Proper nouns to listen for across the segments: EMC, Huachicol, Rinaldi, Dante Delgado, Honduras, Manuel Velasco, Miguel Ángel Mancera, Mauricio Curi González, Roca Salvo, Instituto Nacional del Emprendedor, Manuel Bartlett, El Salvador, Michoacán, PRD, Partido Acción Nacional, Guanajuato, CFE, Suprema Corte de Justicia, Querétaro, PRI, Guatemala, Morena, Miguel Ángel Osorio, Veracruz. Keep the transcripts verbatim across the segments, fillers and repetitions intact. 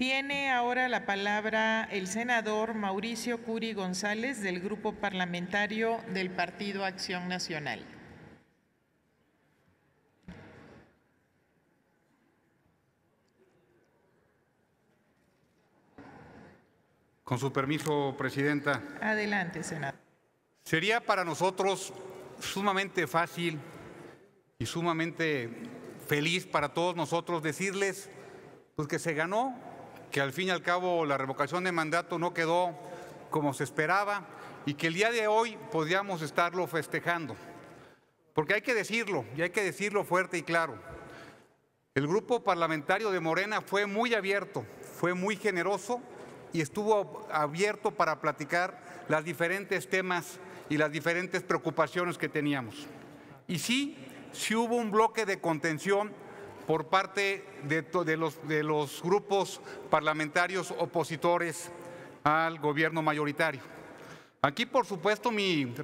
Tiene ahora la palabra el senador Mauricio Curi González, del Grupo Parlamentario del Partido Acción Nacional. Con su permiso, presidenta. Adelante, senador. Sería para nosotros sumamente fácil y sumamente feliz para todos nosotros decirles pues, que se ganó, que al fin y al cabo la revocación de mandato no quedó como se esperaba y que el día de hoy podíamos estarlo festejando. Porque hay que decirlo, y hay que decirlo fuerte y claro. El grupo parlamentario de Morena fue muy abierto, fue muy generoso y estuvo abierto para platicar los diferentes temas y las diferentes preocupaciones que teníamos. Y sí, sí hubo un bloque de contención por parte de, de, los, de los grupos parlamentarios opositores al gobierno mayoritario. Aquí, por supuesto, mi,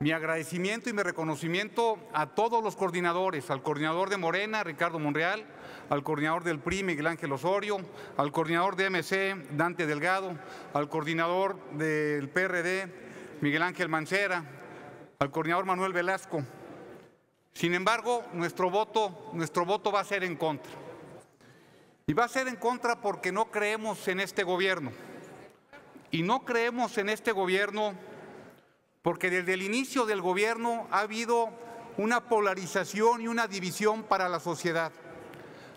mi agradecimiento y mi reconocimiento a todos los coordinadores, al coordinador de Morena, Ricardo Monreal, al coordinador del P R I, Miguel Ángel Osorio, al coordinador de E M C, Dante Delgado, al coordinador del P R D, Miguel Ángel Mancera, al coordinador Manuel Velasco. Sin embargo, nuestro voto, nuestro voto va a ser en contra. Y va a ser en contra porque no creemos en este gobierno. Y no creemos en este gobierno porque desde el inicio del gobierno ha habido una polarización y una división para la sociedad.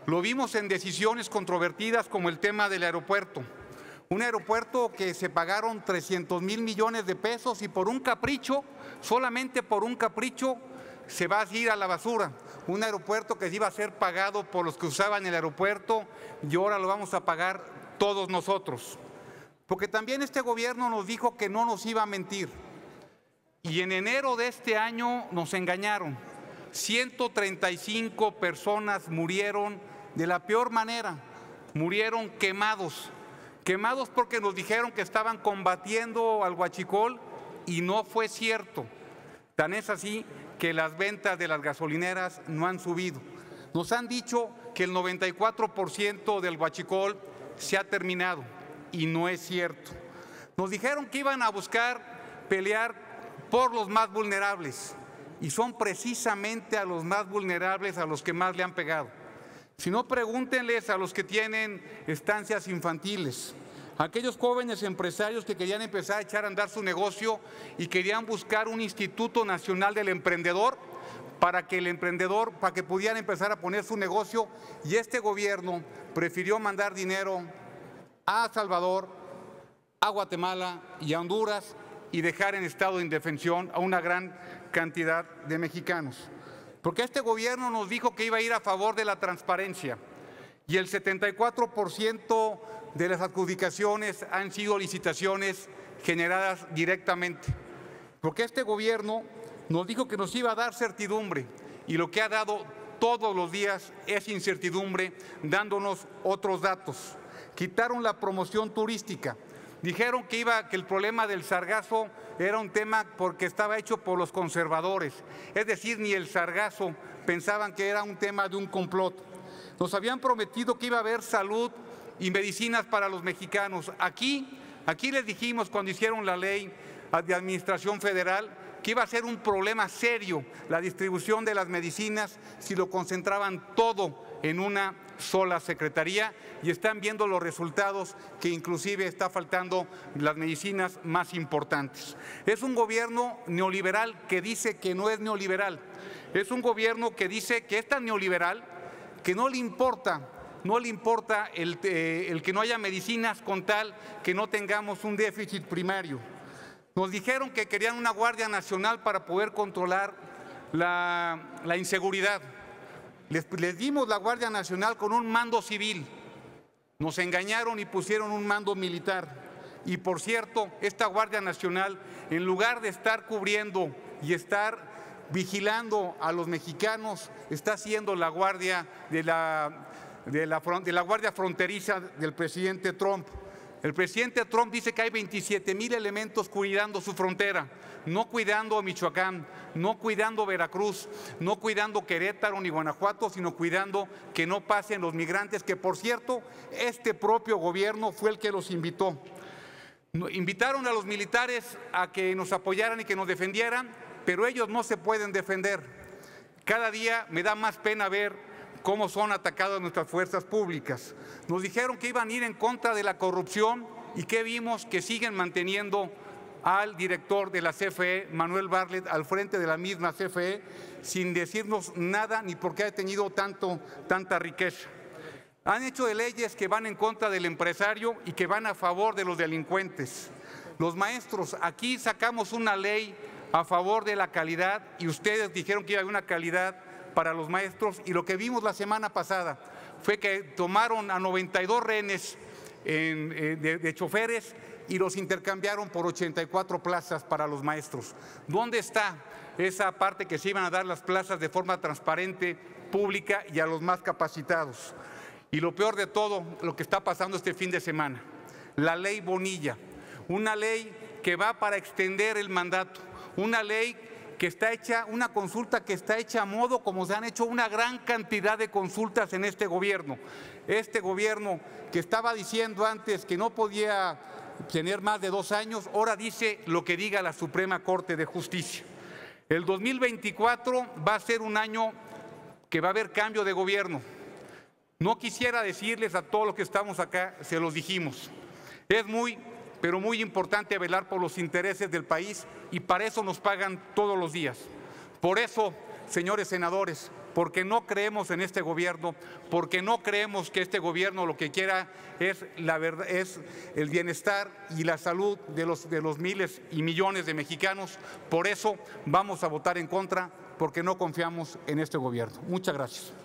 Lo vimos en decisiones controvertidas como el tema del aeropuerto. Un aeropuerto que se pagaron trescientos mil millones de pesos y por un capricho, solamente por un capricho, se va a ir a la basura, un aeropuerto que iba a ser pagado por los que usaban el aeropuerto y ahora lo vamos a pagar todos nosotros. Porque también este gobierno nos dijo que no nos iba a mentir y en enero de este año nos engañaron. ciento treinta y cinco personas murieron de la peor manera, murieron quemados, quemados porque nos dijeron que estaban combatiendo al Huachicol y no fue cierto. Tan es así que las ventas de las gasolineras no han subido. Nos han dicho que el noventa y cuatro por ciento del huachicol se ha terminado y no es cierto. Nos dijeron que iban a buscar pelear por los más vulnerables y son precisamente a los más vulnerables a los que más le han pegado. Si no, pregúntenles a los que tienen estancias infantiles. Aquellos jóvenes empresarios que querían empezar a echar a andar su negocio y querían buscar un Instituto Nacional del Emprendedor para que el emprendedor, para que pudieran empezar a poner su negocio y este gobierno prefirió mandar dinero a El Salvador, a Guatemala y a Honduras y dejar en estado de indefensión a una gran cantidad de mexicanos. Porque este gobierno nos dijo que iba a ir a favor de la transparencia y el setenta y cuatro por ciento de las adjudicaciones han sido licitaciones generadas directamente. Porque este gobierno nos dijo que nos iba a dar certidumbre y lo que ha dado todos los días es incertidumbre, dándonos otros datos. Quitaron la promoción turística. Dijeron que, iba, que el problema del sargazo era un tema porque estaba hecho por los conservadores. Es decir, ni el sargazo pensaban que era un tema de un complot. Nos habían prometido que iba a haber salud y medicinas para los mexicanos. Aquí, aquí les dijimos cuando hicieron la ley de administración federal que iba a ser un problema serio la distribución de las medicinas si lo concentraban todo en una sola secretaría y están viendo los resultados que inclusive está faltando las medicinas más importantes. Es un gobierno neoliberal que dice que no es neoliberal. Es un gobierno que dice que es tan neoliberal que no le importa No le importa el, eh, el que no haya medicinas con tal que no tengamos un déficit primario. Nos dijeron que querían una Guardia Nacional para poder controlar la, la inseguridad. Les, les dimos la Guardia Nacional con un mando civil. Nos engañaron y pusieron un mando militar. Y por cierto, esta Guardia Nacional, en lugar de estar cubriendo y estar vigilando a los mexicanos, está siendo la Guardia de la... De la, de la Guardia Fronteriza del presidente Trump. El presidente Trump dice que hay veintisiete mil elementos cuidando su frontera, no cuidando a Michoacán, no cuidando a Veracruz, no cuidando Querétaro ni Guanajuato, sino cuidando que no pasen los migrantes, que por cierto, este propio gobierno fue el que los invitó. Invitaron a los militares a que nos apoyaran y que nos defendieran, pero ellos no se pueden defender. Cada día me da más pena ver cómo son atacadas nuestras fuerzas públicas. Nos dijeron que iban a ir en contra de la corrupción y que vimos que siguen manteniendo al director de la C F E, Manuel Bartlett, al frente de la misma C F E, sin decirnos nada ni por qué ha tenido tanto, tanta riqueza. Han hecho de leyes que van en contra del empresario y que van a favor de los delincuentes. Los maestros, aquí sacamos una ley a favor de la calidad y ustedes dijeron que iba a haber una calidad para los maestros, y lo que vimos la semana pasada fue que tomaron a noventa y dos rehenes en, eh, de, de choferes y los intercambiaron por ochenta y cuatro plazas para los maestros. ¿Dónde está esa parte que se iban a dar las plazas de forma transparente, pública y a los más capacitados? Y lo peor de todo, lo que está pasando este fin de semana, la ley Bonilla, una ley que va para extender el mandato, una ley que está hecha, una consulta que está hecha a modo, como se han hecho una gran cantidad de consultas en este gobierno. Este gobierno que estaba diciendo antes que no podía tener más de dos años, ahora dice lo que diga la Suprema Corte de Justicia. El dos mil veinticuatro va a ser un año que va a haber cambio de gobierno. No quisiera decirles a todos los que estamos acá, se los dijimos. Es muy... pero muy importante velar por los intereses del país y para eso nos pagan todos los días. Por eso, señores senadores, porque no creemos en este gobierno, porque no creemos que este gobierno lo que quiera es, la verdad, es el bienestar y la salud de los, de los miles y millones de mexicanos, por eso vamos a votar en contra, porque no confiamos en este gobierno. Muchas gracias.